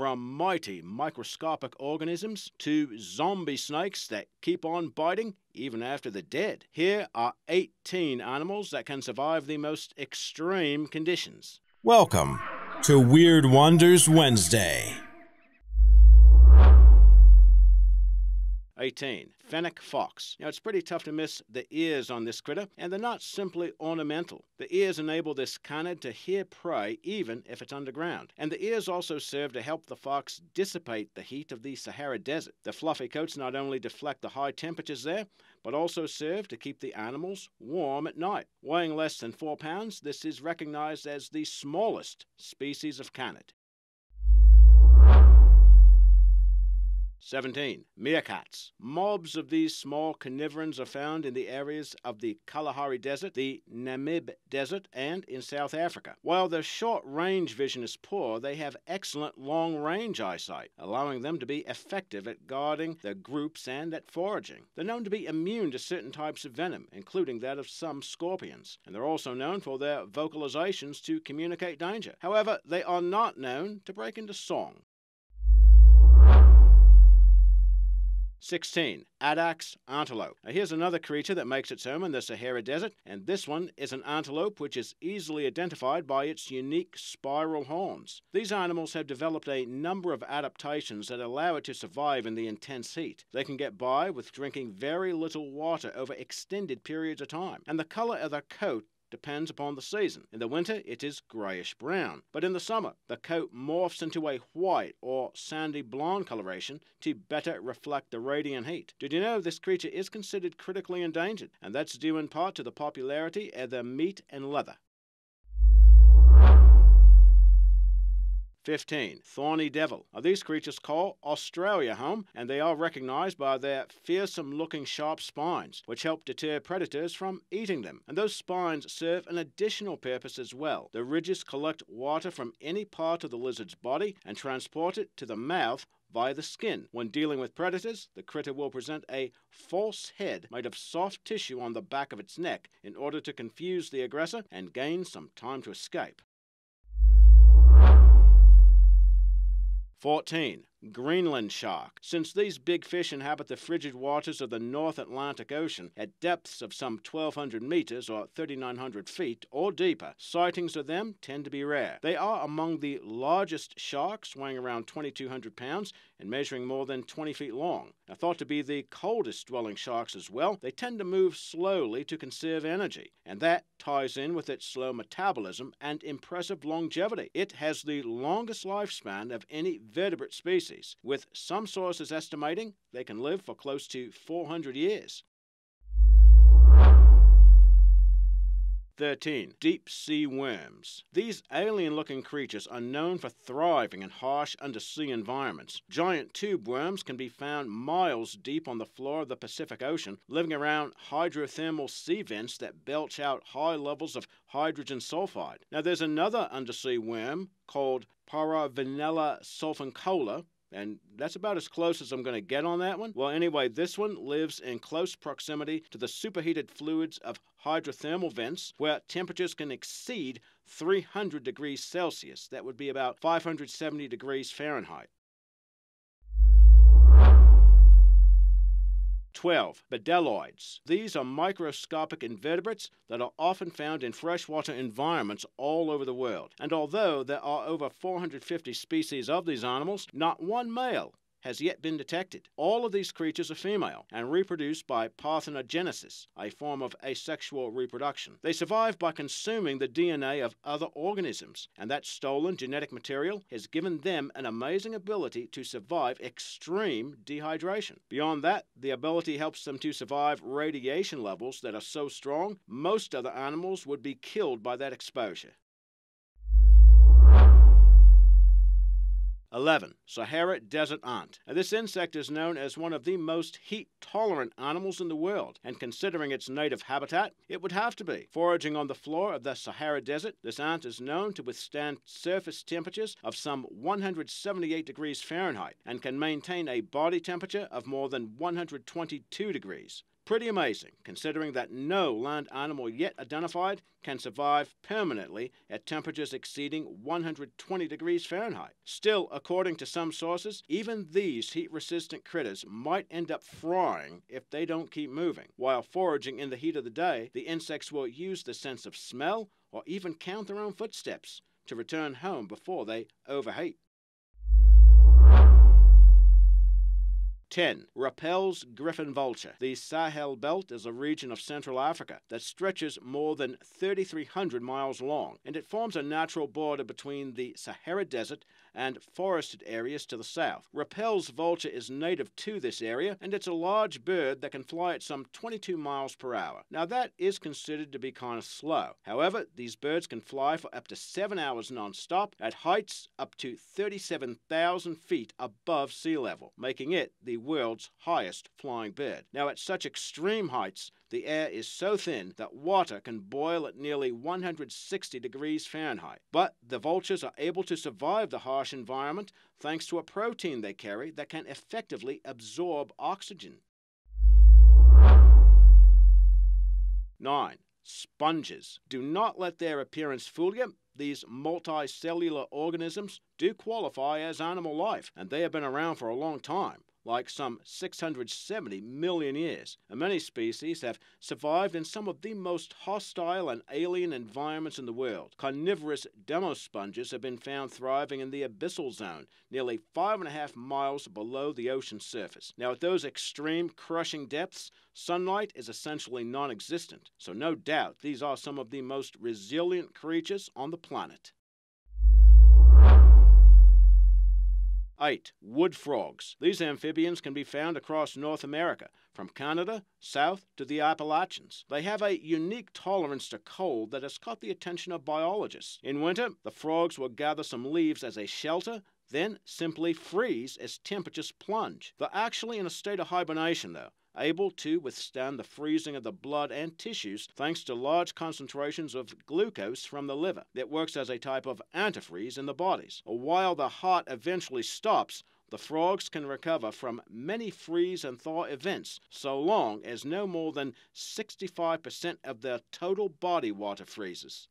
from mighty microscopic organisms to zombie snakes that keep on biting even after they're dead. Here are 18 animals that can survive the most extreme conditions. Welcome to Weird Wonders Wednesday. 18. Fennec fox. Now, it's pretty tough to miss the ears on this critter, and they're not simply ornamental. The ears enable this canid to hear prey even if it's underground. And the ears also serve to help the fox dissipate the heat of the Sahara Desert. The fluffy coats not only deflect the high temperatures there, but also serve to keep the animals warm at night. Weighing less than 4 pounds, this is recognized as the smallest species of canid. 17. Meerkats. Mobs of these small carnivores are found in the areas of the Kalahari Desert, the Namib Desert, and in South Africa. While their short-range vision is poor, they have excellent long-range eyesight, allowing them to be effective at guarding their groups and at foraging. They're known to be immune to certain types of venom, including that of some scorpions, and they're also known for their vocalizations to communicate danger. However, they are not known to break into song. 16. Addax antelope. Now here's another creature that makes its home in the Sahara Desert, and this one is an antelope which is easily identified by its unique spiral horns. These animals have developed a number of adaptations that allow it to survive in the intense heat. They can get by with drinking very little water over extended periods of time, and the color of their coat depends upon the season. In the winter, it is grayish-brown, but in the summer, the coat morphs into a white or sandy blonde coloration to better reflect the radiant heat. Did you know this creature is considered critically endangered, and that's due in part to the popularity of their meat and leather. 15. Thorny devil. Now, these creatures call Australia home, and they are recognized by their fearsome-looking sharp spines, which help deter predators from eating them. And those spines serve an additional purpose as well. The ridges collect water from any part of the lizard's body and transport it to the mouth via the skin. When dealing with predators, the critter will present a false head made of soft tissue on the back of its neck in order to confuse the aggressor and gain some time to escape. 14. Greenland shark. Since these big fish inhabit the frigid waters of the North Atlantic Ocean at depths of some 1,200 meters or 3,900 feet or deeper, sightings of them tend to be rare. They are among the largest sharks, weighing around 2,200 pounds and measuring more than 20 feet long. Now, thought to be the coldest dwelling sharks as well, they tend to move slowly to conserve energy, and that ties in with its slow metabolism and impressive longevity. It has the longest lifespan of any vertebrate species, with some sources estimating they can live for close to 400 years. 13. Deep-sea worms. These alien-looking creatures are known for thriving in harsh undersea environments. Giant tube worms can be found miles deep on the floor of the Pacific Ocean, living around hydrothermal sea vents that belch out high levels of hydrogen sulfide. Now, there's another undersea worm called Paravenella sulfoncola, and that's about as close as I'm going to get on that one. Well, anyway, this one lives in close proximity to the superheated fluids of hydrothermal vents, where temperatures can exceed 300 degrees Celsius. That would be about 570 degrees Fahrenheit. 12. Bdelloids. These are microscopic invertebrates that are often found in freshwater environments all over the world. And although there are over 450 species of these animals, not one male has yet been detected. All of these creatures are female and reproduce by parthenogenesis, a form of asexual reproduction. They survive by consuming the DNA of other organisms, and that stolen genetic material has given them an amazing ability to survive extreme dehydration. Beyond that, the ability helps them to survive radiation levels that are so strong, most other animals would be killed by that exposure. 11. Sahara desert ant. Now, this insect is known as one of the most heat-tolerant animals in the world, and considering its native habitat, it would have to be. Foraging on the floor of the Sahara Desert, this ant is known to withstand surface temperatures of some 178 degrees Fahrenheit and can maintain a body temperature of more than 122 degrees. pretty amazing, considering that no land animal yet identified can survive permanently at temperatures exceeding 120 degrees Fahrenheit. Still, according to some sources, even these heat-resistant critters might end up frying if they don't keep moving. While foraging in the heat of the day, the insects will use the sense of smell or even count their own footsteps to return home before they overheat. 10. Rüppell's griffon vulture. The Sahel belt is a region of Central Africa that stretches more than 3,300 miles long, and it forms a natural border between the Sahara Desert and forested areas to the south. Rüppell's vulture is native to this area, and it's a large bird that can fly at some 22 miles per hour. Now that is considered to be kind of slow. However, these birds can fly for up to 7 hours non-stop at heights up to 37,000 feet above sea level, making it the world's highest flying bird. Now, at such extreme heights, the air is so thin that water can boil at nearly 160 degrees Fahrenheit. But the vultures are able to survive the harsh environment thanks to a protein they carry that can effectively absorb oxygen. 9. Sponges. Do not let their appearance fool you. These multicellular organisms do qualify as animal life, and they have been around for a long time, like some 670 million years, and many species have survived in some of the most hostile and alien environments in the world. Carnivorous demosponges have been found thriving in the abyssal zone, nearly 5.5 miles below the ocean surface. Now, at those extreme, crushing depths, sunlight is essentially non-existent, so no doubt these are some of the most resilient creatures on the planet. 8. Wood frogs. These amphibians can be found across North America, from Canada south to the Appalachians. They have a unique tolerance to cold that has caught the attention of biologists. In winter, the frogs will gather some leaves as a shelter, then simply freeze as temperatures plunge. They're actually in a state of hibernation, though, able to withstand the freezing of the blood and tissues thanks to large concentrations of glucose from the liver that works as a type of antifreeze in the bodies. While the heart eventually stops, the frogs can recover from many freeze and thaw events so long as no more than 65% of their total body water freezes.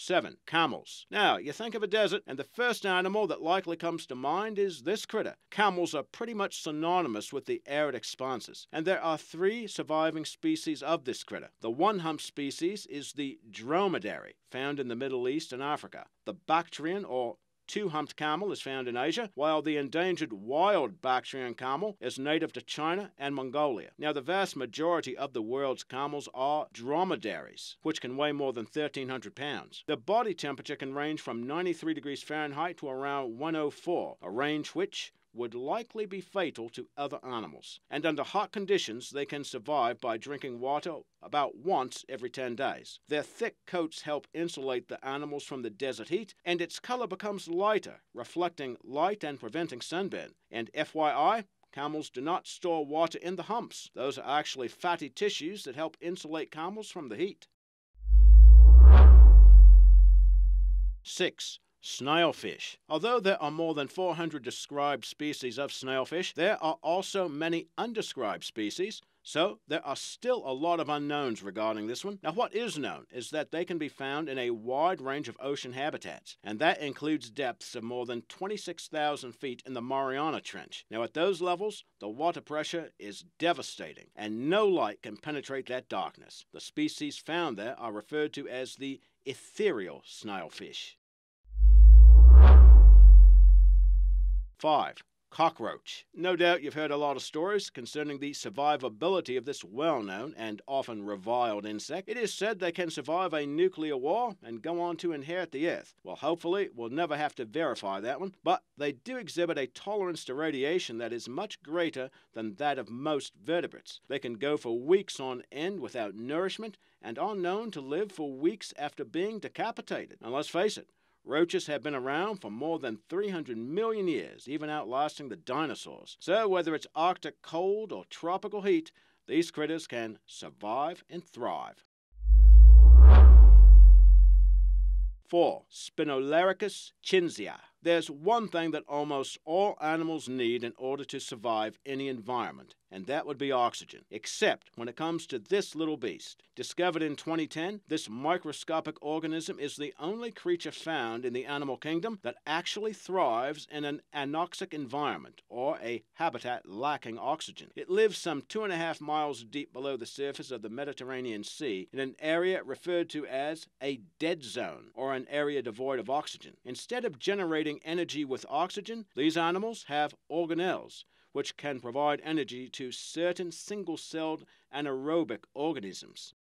7. Camels. Now, you think of a desert, and the first animal that likely comes to mind is this critter. Camels are pretty much synonymous with the arid expanses, and there are 3 surviving species of this critter. The one-hump species is the dromedary, found in the Middle East and Africa. The Bactrian, or two-humped camel, is found in Asia, while the endangered wild Bactrian camel is native to China and Mongolia. Now, the vast majority of the world's camels are dromedaries, which can weigh more than 1,300 pounds. Their body temperature can range from 93 degrees Fahrenheit to around 104, a range which would likely be fatal to other animals. And under hot conditions, they can survive by drinking water about once every 10 days. Their thick coats help insulate the animals from the desert heat, and its color becomes lighter, reflecting light and preventing sunburn. And FYI, camels do not store water in the humps. Those are actually fatty tissues that help insulate camels from the heat. 6. Snailfish. Although there are more than 400 described species of snailfish, there are also many undescribed species, so there are still a lot of unknowns regarding this one. Now, what is known is that they can be found in a wide range of ocean habitats, and that includes depths of more than 26,000 feet in the Mariana Trench. Now, at those levels, the water pressure is devastating, and no light can penetrate that darkness. The species found there are referred to as the ethereal snailfish. 5. Cockroach. No doubt you've heard a lot of stories concerning the survivability of this well-known and often reviled insect. It is said they can survive a nuclear war and go on to inherit the Earth. Well, hopefully we'll never have to verify that one, but they do exhibit a tolerance to radiation that is much greater than that of most vertebrates. They can go for weeks on end without nourishment and are known to live for weeks after being decapitated. And let's face it, roaches have been around for more than 300 million years, even outlasting the dinosaurs. So whether it's Arctic cold or tropical heat, these critters can survive and thrive. 4. Spinoloricus Cinziae. There's one thing that almost all animals need in order to survive any environment, and that would be oxygen, except when it comes to this little beast. Discovered in 2010, this microscopic organism is the only creature found in the animal kingdom that actually thrives in an anoxic environment, or a habitat lacking oxygen. It lives some 2.5 miles deep below the surface of the Mediterranean Sea in an area referred to as a dead zone, or an area devoid of oxygen. Instead of generating energy with oxygen, these animals have organelles, which can provide energy to certain single-celled anaerobic organisms.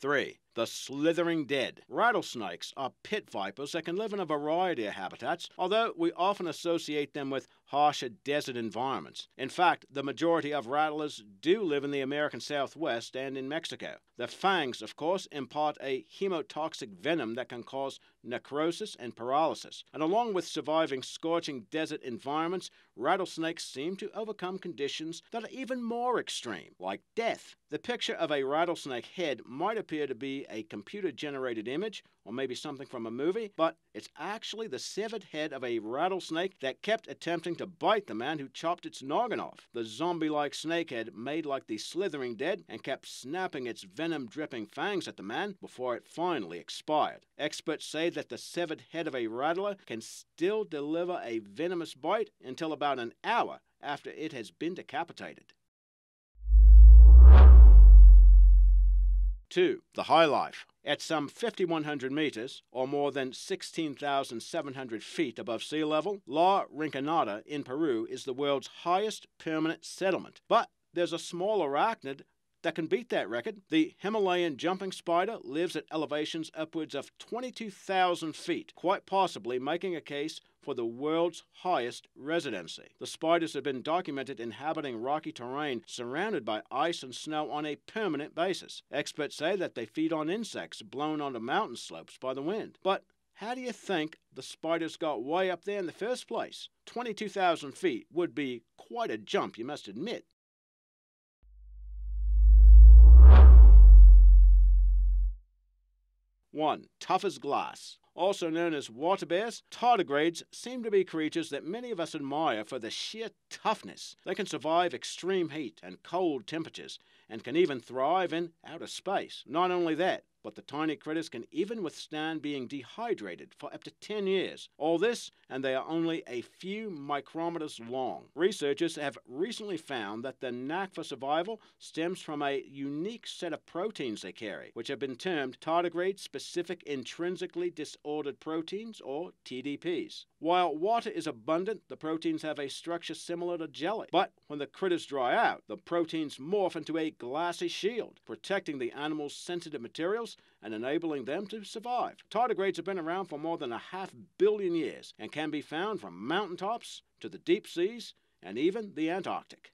3. The slithering dead. Rattlesnakes are pit vipers that can live in a variety of habitats, although we often associate them with harsher desert environments. In fact, the majority of rattlers do live in the American Southwest and in Mexico. The fangs, of course, impart a hemotoxic venom that can cause necrosis and paralysis. And along with surviving scorching desert environments, rattlesnakes seem to overcome conditions that are even more extreme, like death. The picture of a rattlesnake head might appear to be a computer-generated image, or maybe something from a movie, but it's actually the severed head of a rattlesnake that kept attempting to bite the man who chopped its noggin off. The zombie-like snakehead made like the slithering dead and kept snapping its venom-dripping fangs at the man before it finally expired. Experts say that the severed head of a rattler can still deliver a venomous bite until about an hour after it has been decapitated. 2. The high life. At some 5,100 meters, or more than 16,700 feet above sea level, La Rinconada in Peru is the world's highest permanent settlement. But there's a small arachnid that can beat that record. The Himalayan jumping spider lives at elevations upwards of 22,000 feet, quite possibly making a case for the world's highest residency. The spiders have been documented inhabiting rocky terrain surrounded by ice and snow on a permanent basis. Experts say that they feed on insects blown onto mountain slopes by the wind. But how do you think the spiders got way up there in the first place? 22,000 feet would be quite a jump, you must admit. 1. Tough as glass. Also known as water bears, tardigrades seem to be creatures that many of us admire for their sheer toughness. They can survive extreme heat and cold temperatures, and can even thrive in outer space. Not only that, but the tiny critters can even withstand being dehydrated for up to 10 years. All this, and they are only a few micrometers long. Researchers have recently found that their knack for survival stems from a unique set of proteins they carry, which have been termed tardigrade-specific intrinsically disordered proteins, or TDPs. While water is abundant, the proteins have a structure similar to jelly. But when the critters dry out, the proteins morph into a glassy shield, protecting the animal's sensitive materials and enabling them to survive. Tardigrades have been around for more than 500 million years and can be found from mountaintops to the deep seas and even the Antarctic.